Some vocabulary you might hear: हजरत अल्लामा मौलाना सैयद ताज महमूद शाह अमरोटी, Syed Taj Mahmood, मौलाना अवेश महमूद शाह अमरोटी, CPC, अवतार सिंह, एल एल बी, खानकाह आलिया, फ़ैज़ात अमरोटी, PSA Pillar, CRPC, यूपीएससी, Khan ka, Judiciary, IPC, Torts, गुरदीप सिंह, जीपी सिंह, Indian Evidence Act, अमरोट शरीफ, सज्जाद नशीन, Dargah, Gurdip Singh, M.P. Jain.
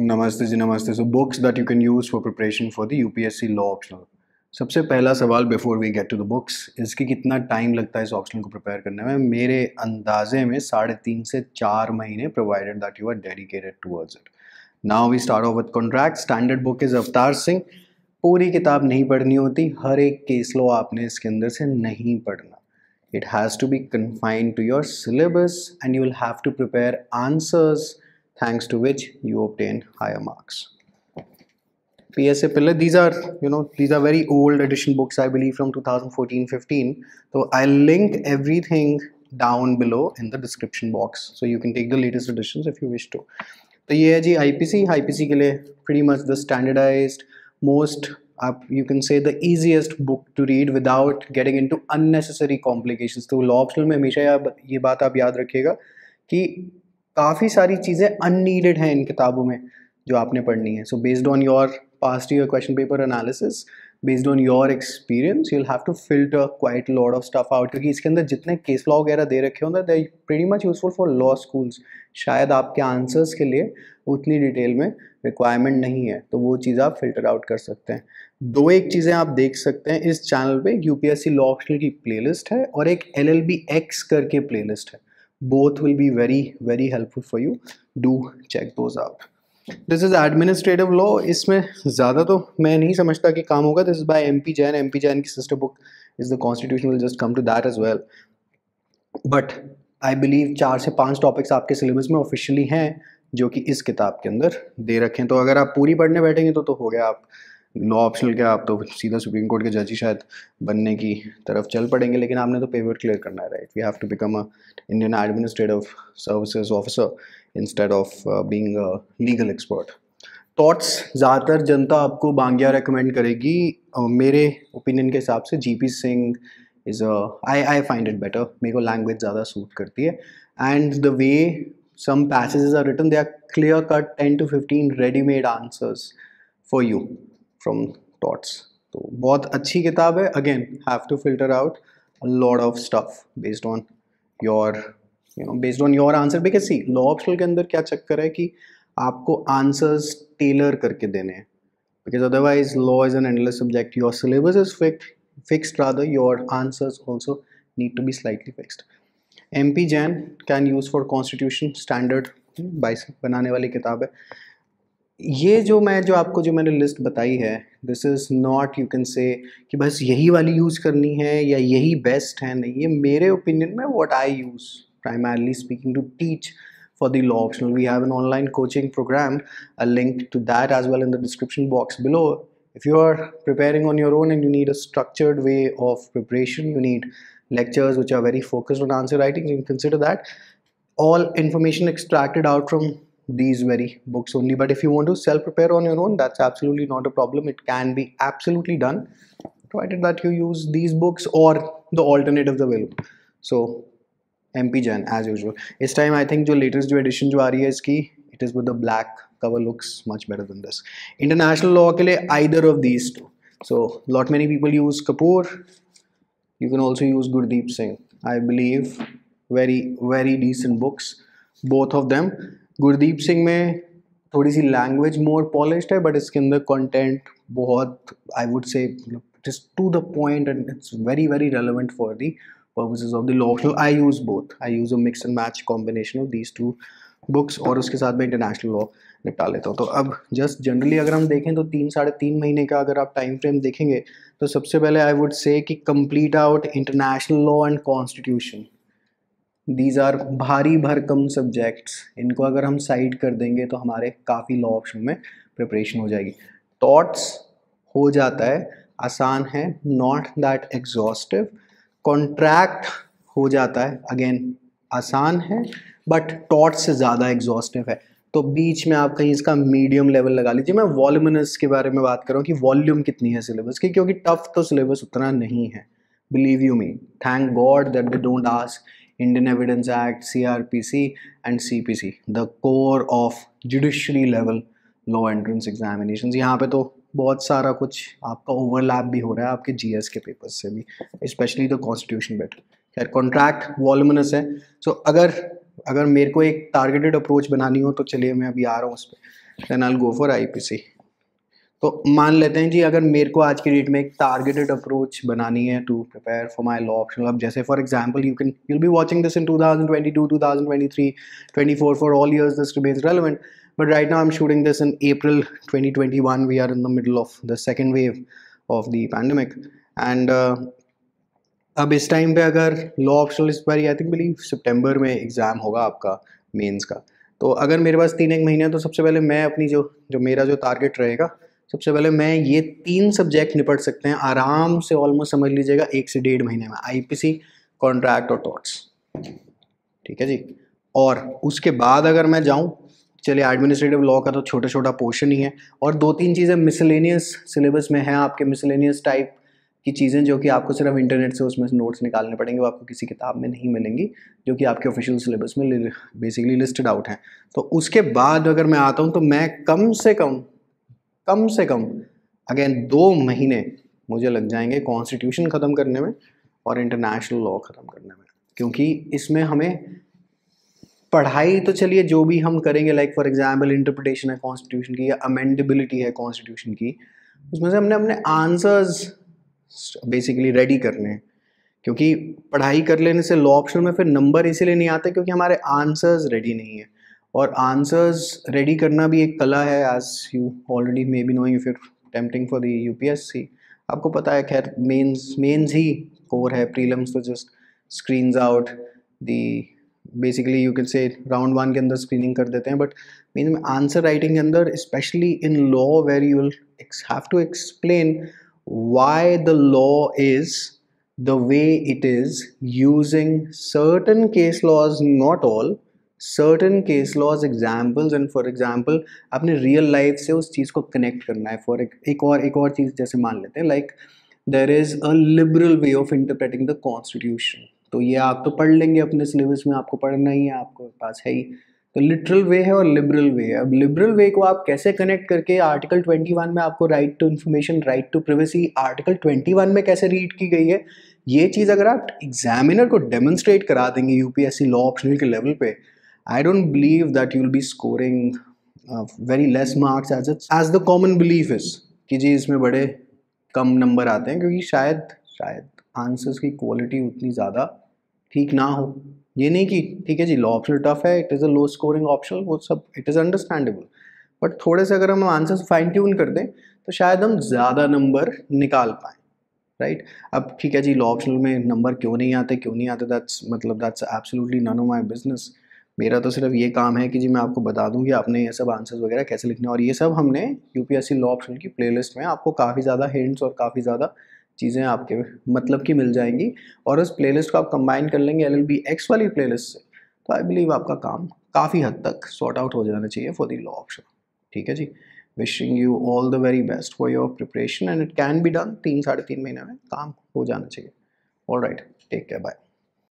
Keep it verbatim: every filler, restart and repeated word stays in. नमस्ते जी नमस्ते। So books that you can use for preparation for the यूपीएससी law optional. सबसे पहला सवाल before we get to the books is कि कितना टाइम लगता है इस ऑप्शनल को प्रिपेयर करने में। मेरे अंदाजे में साढ़े तीन से चार महीने provided that you are dedicated towards it. Now we start off with contract. Standard book is अवतार सिंह। पूरी किताब नहीं पढ़नी होती, हर एक केस लॉ आपने इसके अंदर से नहीं पढ़ना। It has to be confined to your syllabus and you will have to prepare answers thanks to which you obtain higher marks. P S A Pillar, these are, you know, these are very old edition books, I believe from twenty fourteen fifteen. So I'll link everything down below in the description box. So you can take the latest editions if you wish to. So ये है जी I P C. I P C के लिए pretty much the standardized, most, you can say the easiest book to read without getting into unnecessary complications. तो law optional में हमेशा ये बात आप याद रखिएगा कि काफ़ी सारी चीज़ें अननीडेड हैं इन किताबों में जो आपने पढ़नी है। So based on your past year question paper analysis, based on your experience, you will have to filter quite lot of stuff out, क्योंकि इसके अंदर जितने केस लॉ वगैरह दे रखे होंगे they pretty much useful for law schools. शायद आपके आंसर्स के लिए उतनी डिटेल में रिक्वायरमेंट नहीं है, तो वो चीज़ आप फिल्टर आउट कर सकते हैं। दो एक चीज़ें आप देख सकते हैं इस चैनल पर, यूपीएससी लॉ ऑप्शनल की प्लेलिस्ट है और एक एल एल बी एक्स करके प्लेलिस्ट है। Both will be very very helpful for you. Do check those out. This is administrative law. इसमें ज़्यादा तो मैं नहीं समझता कि काम होगा। This is by M P Jain. M P Jain की sister book is the constitution. We'll just come to that as well. But I believe चार से पाँच topics आपके syllabus में officially हैं जो कि इस किताब के अंदर दे रखे हैं। तो अगर आप पूरी पढ़ने बैठेंगे तो तो हो गया आप लॉ ऑप्शनल के, आप तो सीधा सुप्रीम कोर्ट के जज ही शायद बनने की तरफ चल पड़ेंगे, लेकिन आपने तो पेपर क्लियर करना है। Right, we have to become a Indian administrative services officer instead of being a legal expert. Thoughts, ज़्यादातर जनता आपको बांग्या रेकमेंड करेगी। uh, मेरे ओपिनियन के हिसाब से जीपी सिंह is a I I find it better. मेरे को लैंग्वेज ज़्यादा सूट करती है and the way some passages are written, they are clear cut ten to fifteen ready made answers for you from thoughts. तो बहुत अच्छी किताब है। Again have to filter out lot of stuff based on your you know based on your answer, because see law optional के अंदर क्या चक्कर है कि आपको आंसर्स टेलर करके देने हैं, because otherwise law is an endless subject. Your syllabus is fixed, rather your answers also need to be slightly fixed. M P Jain can use for constitution, standard bias बनाने वाली किताब है ये। जो मैं जो आपको जो मैंने लिस्ट बताई है, this is not you can say कि बस यही वाली यूज़ करनी है या यही बेस्ट है, नहीं। ये मेरे ओपिनियन में what I use primarily speaking to teach for the law optional. We have an online coaching programme, a link to that as well in the description box below. If you are preparing on your own and you need a structured way of preparation, you need lectures which are very focused on answer writing, you can consider that. All information extracted out from these very books only, but if you want to self prepare on your own, that's absolutely not a problem. It can be absolutely done, provided that you use these books or the alternatives available. So M P Jain as usual. This time I think the latest edition जो आ रही है इसकी, it is with the black cover, looks much better than this. International law के लिए either of these two. So lot many people use Kapoor. You can also use Gurdip Singh. I believe very very decent books, both of them. गुरदीप सिंह में थोड़ी सी language more polished है, but इसके अंदर content बहुत I would say just to the point and it's very very relevant for the purposes of the law. I use both, I use a mix and match combination of these two books और उसके साथ में international law निपटा लेता हूँ। तो अब just generally अगर हम देखें तो तीन साढ़े तीन महीने का अगर आप टाइम फ्रेम देखेंगे तो सबसे पहले आई वुड से कि complete out international law and constitution. These are भारी भरकम सब्जेक्ट्स, इनको अगर हम साइड कर देंगे तो हमारे काफ़ी लॉ ऑप्शन में प्रिपरेशन हो जाएगी। थॉट्स हो जाता है, आसान है, नॉट दैट एग्जॉस्टिव। कॉन्ट्रैक्ट हो जाता है, अगेन आसान है बट थॉट्स से ज़्यादा एग्जॉस्टिव है, तो बीच में आप कहीं इसका मीडियम लेवल लगा लीजिए। मैं वॉल्यूमिनस के बारे में बात कर रहा हूँ कि वॉल्यूम कितनी है सिलेबस की, क्योंकि टफ तो सिलेबस उतना नहीं है। Believe you me, thank God that they don't ask Indian Evidence Act, C R P C and C P C, the core of judiciary level law entrance examinations. यहाँ पे तो बहुत सारा कुछ आपका ओवरलैप भी हो रहा है आपके जीएस के पेपर्स से भी, especially the constitution bit. खैर contract voluminous है, so अगर अगर मेरे को एक targeted approach बनानी हो तो चलिए मैं अभी आ रहा हूँ उस पर। Then I will go for IPC. तो मान लेते हैं जी अगर मेरे को आज की डेट में एक टारगेटेड अप्रोच बनानी है to prepare for my law optional. अब जैसे for example you can you will be watching this in two thousand twenty two, two thousand twenty three, twenty four for all years this remains relevant, but right now I am shooting this in April twenty twenty one. We are in the middle of the second wave of the pandemic and अब इस time पे अगर law optional इस बार I think believe सितंबर में exam होगा आपका mains का। तो अगर मेरे पास तीन एक महीने है तो सबसे पहले मैं अपनी जो जो मेरा जो टारगेट रहेगा सबसे पहले मैं ये तीन सब्जेक्ट निपट सकते हैं आराम से, ऑलमोस्ट समझ लीजिएगा एक से डेढ़ महीने में, आईपीसी, कॉन्ट्रैक्ट और टॉट्स। ठीक है जी। और उसके बाद अगर मैं जाऊँ, चलिए एडमिनिस्ट्रेटिव लॉ का तो छोटा छोटा पोर्शन ही है और दो तीन चीज़ें मिसलेनियस सिलेबस में हैं आपके, मिसलेनियस टाइप की चीज़ें जो कि आपको सिर्फ इंटरनेट से उसमें नोट्स निकालने पड़ेंगे, वो आपको किसी किताब में नहीं मिलेंगी जो कि आपके ऑफिशियल सिलेबस में बेसिकली लिस्टेड आउट हैं। तो उसके बाद अगर मैं आता हूँ तो मैं कम से कम कम से कम अगेन दो महीने मुझे लग जाएंगे कॉन्स्टिट्यूशन ख़त्म करने में और इंटरनेशनल लॉ ख़त्म करने में, क्योंकि इसमें हमें पढ़ाई तो चलिए जो भी हम करेंगे लाइक फॉर एग्जांपल इंटरप्रिटेशन है कॉन्स्टिट्यूशन की या अमेंडेबिलिटी है कॉन्स्टिट्यूशन की, उसमें से हमने अपने आंसर्स बेसिकली रेडी करने हैं, क्योंकि पढ़ाई कर लेने से लॉ ऑप्शन में फिर नंबर इसीलिए नहीं आते क्योंकि हमारे आंसर्स रेडी नहीं है। और आंसर्स रेडी करना भी एक कला है, as you already may be knowing if you attempting for the यूपीएससी। आपको पता है खैर मेंस मेंस ही कोर है, प्रीलिम्स तो just screens out the basically you can say round one के अंदर स्क्रीनिंग कर देते हैं, बट मेन में आंसर राइटिंग के अंदर specially in law where you will have to explain why the law is the way it is using certain case laws, not all, certain case laws examples and for example अपने real life से उस चीज़ को connect करना है। For एक, एक और एक और चीज़ जैसे मान लेते हैं like there is a liberal way of interpreting the constitution, तो ये आप तो पढ़ लेंगे अपने सिलेबस में, आपको पढ़ना ही है, आपको पास है ही। तो लिटरल वे है और लिबरल वे है। अब लिबरल वे को आप कैसे कनेक्ट करके आर्टिकल इक्कीस में आपको right to information, right to privacy article इक्कीस में कैसे रीड की गई है, ये चीज़ अगर आप एग्जामिनर को डेमोन्स्ट्रेट करा देंगे यूपीएससी लॉ ऑप्शनल के लेवल पे, I don't believe that you will be scoring very less marks as it as the common belief is कि जी इसमें बड़े कम नंबर आते हैं क्योंकि शायद शायद आंसर्स की क्वालिटी उतनी ज़्यादा ठीक ना हो। ये नहीं कि ठीक है जी लॉ ऑप्शनल टफ है, it is a low scoring option, वो सब इट इज़ अंडरस्टैंडेबल, बट थोड़े से अगर हम आंसर्स फाइन ट्यून कर दें तो शायद हम ज़्यादा नंबर निकाल पाएँ, राइट right? अब ठीक है जी लॉ ऑप्शनल में नंबर क्यों नहीं आते क्यों नहीं आते दैट्स मतलब that's absolutely none of my business. मेरा तो सिर्फ ये काम है कि जी मैं आपको बता दूं कि आपने ये सब आंसर्स वगैरह कैसे लिखने, और ये सब हमने यूपीएससी लॉ ऑप्शनल की प्लेलिस्ट में आपको काफ़ी ज़्यादा हिंट्स और काफ़ी ज़्यादा चीज़ें आपके मतलब की मिल जाएंगी, और उस प्लेलिस्ट को आप कंबाइन कर लेंगे एल एल बी एक्स वाली प्लेलिस्ट से, तो आई बिलीव आपका काम काफ़ी हद तक सॉर्ट आउट हो जाना चाहिए फॉर द लॉ ऑप्शन। ठीक है जी, wishing you all the very best for your preparation and it can be done, तीन साढ़े तीन महीने में काम हो जाना चाहिए। All right, take care, bye.